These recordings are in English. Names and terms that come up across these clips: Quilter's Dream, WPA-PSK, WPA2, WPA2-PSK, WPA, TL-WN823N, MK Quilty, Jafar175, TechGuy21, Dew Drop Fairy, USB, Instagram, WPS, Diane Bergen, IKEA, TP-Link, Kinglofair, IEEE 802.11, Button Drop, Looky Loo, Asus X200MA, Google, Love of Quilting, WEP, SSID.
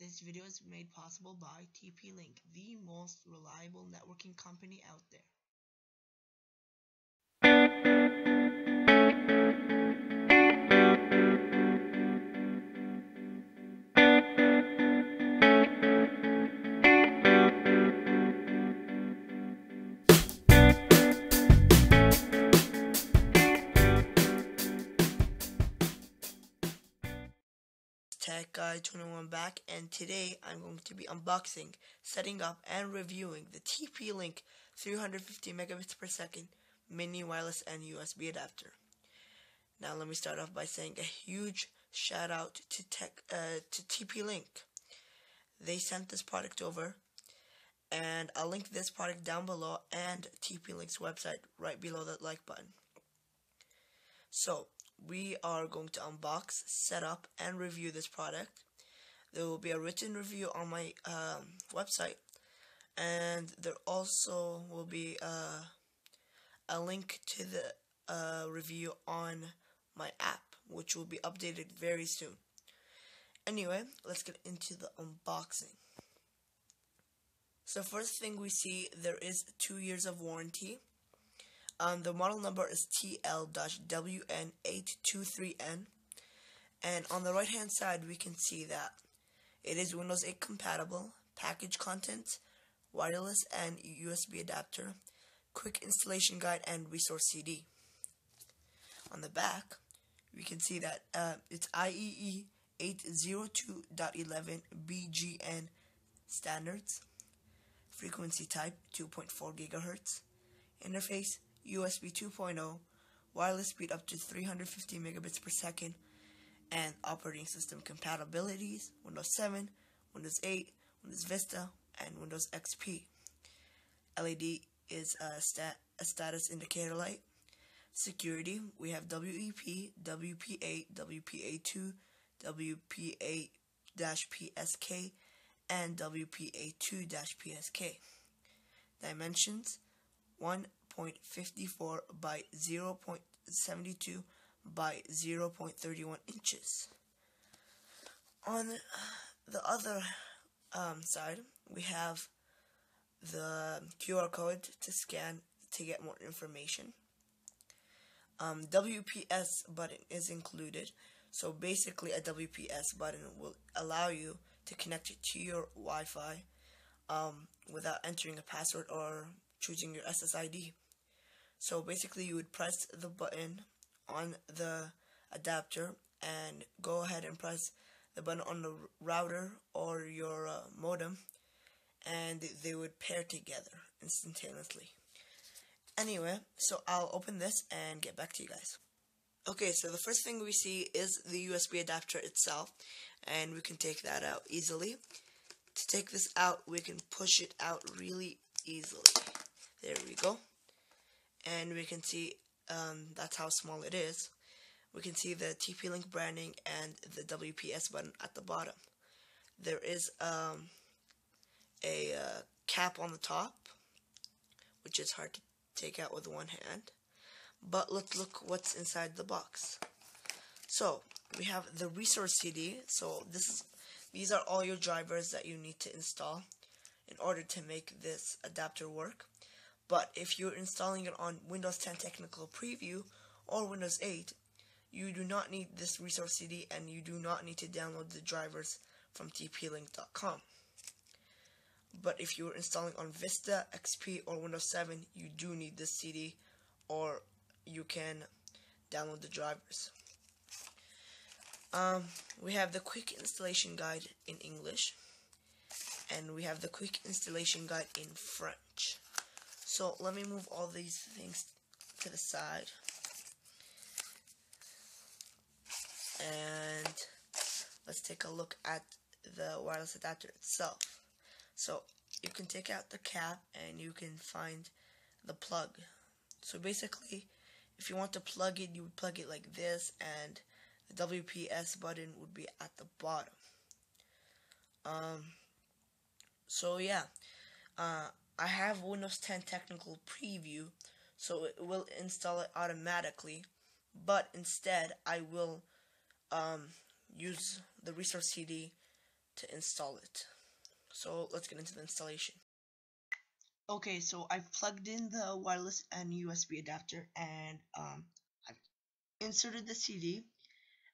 This video is made possible by TP-Link, the most reliable networking company out there. TechGuy21 back, and today I'm going to be unboxing, setting up, and reviewing the TP-Link 350 megabits per second mini wireless and USB adapter. Now let me start off by saying a huge shout out to TP-Link. They sent this product over, and I'll link this product down below and TP-Link's website right below that like button. So we are going to unbox, set up, and review this product. There will be a written review on my website, and there also will be a link to the review on my app, which will be updated very soon. Anyway, let's get into the unboxing. So first thing we see, there is 2 years of warranty. The model number is TL-WN823N, and on the right hand side we can see that it is Windows 8 compatible, package content, wireless and USB adapter, quick installation guide, and resource CD. On the back we can see that it's IEEE 802.11 BGN standards, frequency type 2.4 GHz, interface USB 2.0, wireless speed up to 350 megabits per second, and operating system compatibilities, Windows 7, Windows 8, Windows Vista, and Windows XP. LED is a status indicator light. Security, we have WEP, WPA, WPA2, WPA-PSK, and WPA2-PSK. Dimensions, 1.54 by 0.72 by 0.31 inches. On the other side, we have the QR code to scan to get more information. WPS button is included, so basically a WPS button will allow you to connect it to your Wi-Fi without entering a password or choosing your SSID. So basically you would press the button on the adapter and go ahead and press the button on the router or your modem, and they would pair together instantaneously. Anyway, so I'll open this and get back to you guys. Okay, so the first thing we see is the USB adapter itself, and we can take that out easily. To take this out, we can push it out really easily. There we go, and we can see that's how small it is. We can see the TP-Link branding and the WPS button at the bottom. There is a cap on the top, which is hard to take out with one hand, but let's look what's inside the box. So we have the resource CD, so these are all your drivers that you need to install in order to make this adapter work. But if you're installing it on Windows 10 Technical Preview or Windows 8, you do not need this resource CD, and you do not need to download the drivers from tplink.com. But if you're installing on Vista, XP, or Windows 7, you do need this CD, or you can download the drivers. We have the quick installation guide in English, and we have the quick installation guide in French. So let me move all these things to the side, and let's take a look at the wireless adapter itself. So you can take out the cap and you can find the plug. So basically, if you want to plug it, you would plug it like this, and the WPS button would be at the bottom. So yeah, I have Windows 10 Technical Preview, so it will install it automatically, but instead I will use the resource CD to install it. So let's get into the installation. Okay, so I've plugged in the wireless and USB adapter, and I've inserted the CD,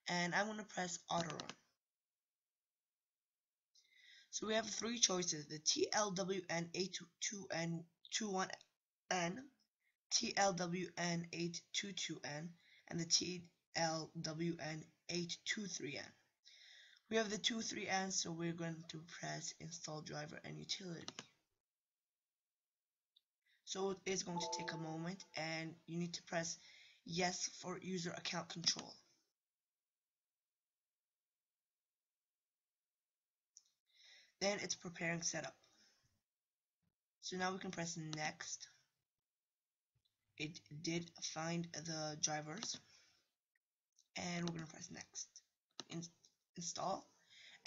and I'm going to press auto run. So we have three choices: the TL-WN822N, TL-WN822N, and the TL-WN823N. We have the 23N, so we're going to press install driver and utility. So it's going to take a moment, and you need to press yes for user account control. Then it's preparing setup. So now we can press next. It did find the drivers, and we're going to press next. Install,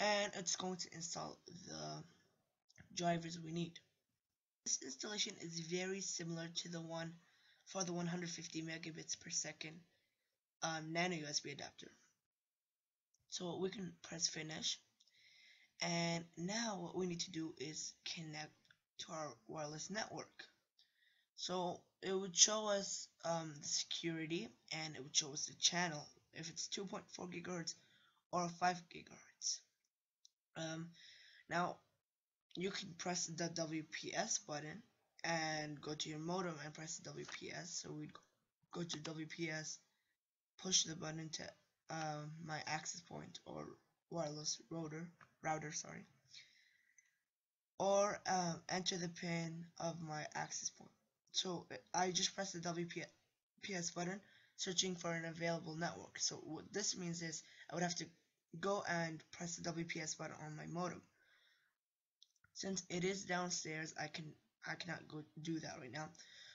and it's going to install the drivers we need. This installation is very similar to the one for the 150 megabits per second nano USB adapter. So we can press finish, and now what we need to do is connect to our wireless network. So it would show us the security, and it would show us the channel if it's 2.4 gigahertz or 5 gigahertz. Now you can press the WPS button and go to your modem and press WPS. So we go to WPS, push the button to my access point or wireless router, sorry, or enter the pin of my access point. So I just press the WPS button, searching for an available network. So what this means is I would have to go and press the WPS button on my modem. Since it is downstairs, I cannot go do that right now.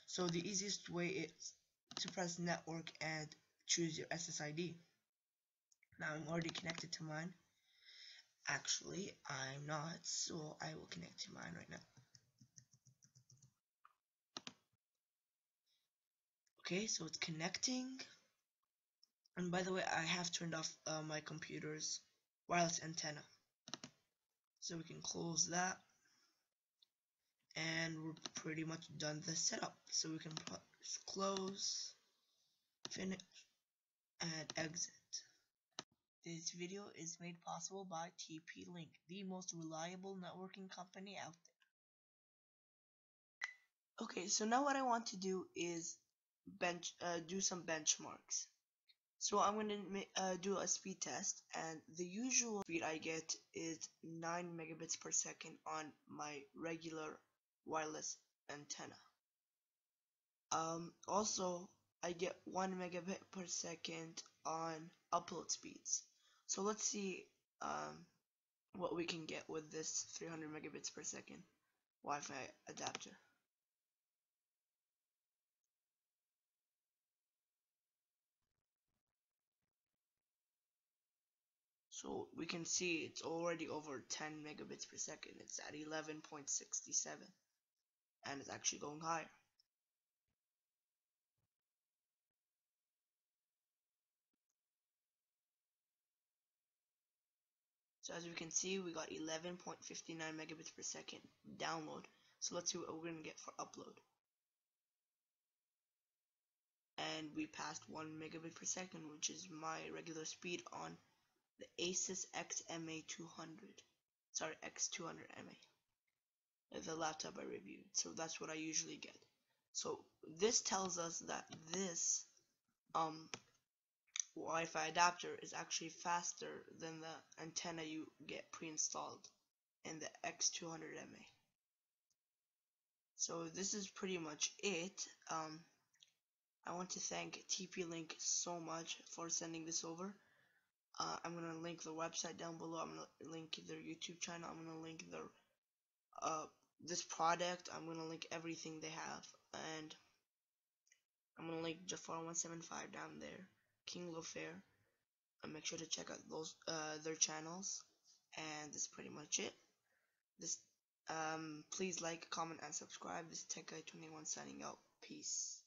So the easiest way is to press network and choose your SSID. Now I'm already connected to mine. Actually, I'm not, so I will connect to mine right now. Okay, so it's connecting, and by the way, I have turned off my computer's wireless antenna, so we can close that, and we're pretty much done the setup. So we can press close, finish, and exit. This video is made possible by TP-Link, the most reliable networking company out there. Okay, so now what I want to do is do some benchmarks. So I'm going to do a speed test, and the usual speed I get is 9 megabits per second on my regular wireless antenna. Also, I get 1 megabit per second on upload speeds. So let's see what we can get with this 300 megabits per second Wi-Fi adapter. So we can see it's already over 10 megabits per second. It's at 11.67, and it's actually going higher. So as we can see, we got 11.59 megabits per second download. So let's see what we're going to get for upload. And we passed 1 megabit per second, which is my regular speed on the Asus X200MA, the laptop I reviewed. So that's what I usually get. So this tells us that this Wi-Fi adapter is actually faster than the antenna you get pre-installed in the X200MA. So this is pretty much it. I want to thank TP-Link so much for sending this over. I'm going to link the website down below. I'm going to link their YouTube channel. I'm going to link their this product. I'm going to link everything they have, and I'm going to link Jafar175 down there, Kinglofair. Make sure to check out those their channels, and that's pretty much it. Please like, comment, and subscribe. This is TechGuy21 signing out. Peace.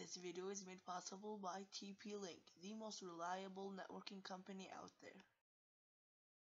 This video is made possible by TP-Link, the most reliable networking company out there.